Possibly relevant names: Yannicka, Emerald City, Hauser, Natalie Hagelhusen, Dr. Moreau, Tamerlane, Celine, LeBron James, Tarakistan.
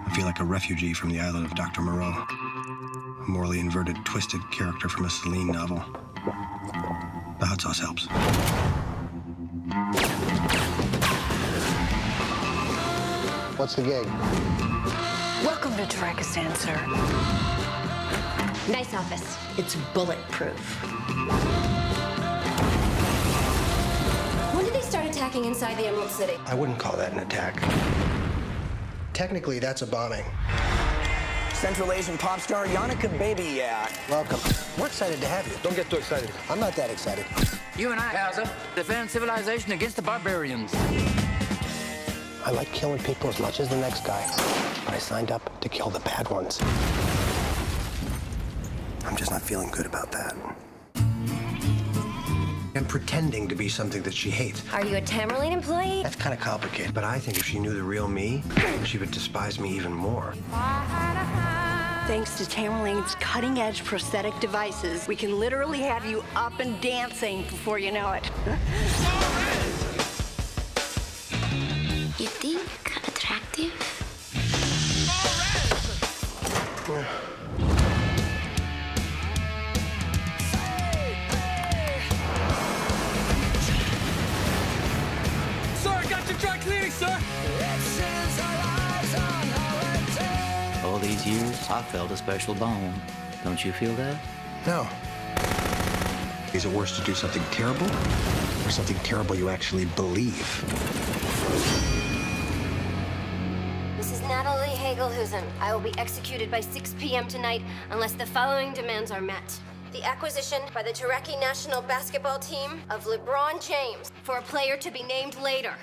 I feel like a refugee from the island of Dr. Moreau. A morally inverted, twisted character from a Celine novel. The hot sauce helps. What's the gig? Welcome to Tarakistan, sir. Nice office. It's bulletproof. When did they start attacking inside the Emerald City? I wouldn't call that an attack. Technically, that's a bombing. Central Asian pop star Yannicka, baby, yeah. Welcome. We're excited to have you. Don't get too excited. I'm not that excited. You and I, Hauser, defend civilization against the barbarians. I like killing people as much as the next guy, but I signed up to kill the bad ones. I'm just not feeling good about that. And pretending to be something that she hates. Are you a Tamerlane employee? That's kind of complicated, but I think if she knew the real me, she would despise me even more. Thanks to Tamerlane's cutting-edge prosthetic devices, we can literally have you up and dancing before you know it. You think I'm attractive? Sir, I got your dry cleaning, sir! All these years, I felt a special bond. Don't you feel that? No. Is it worse to do something terrible, or something terrible you actually believe? This is Natalie Hagelhusen. I will be executed by 6 p.m. tonight unless the following demands are met. The acquisition by the Taraki national basketball team of LeBron James for a player to be named later.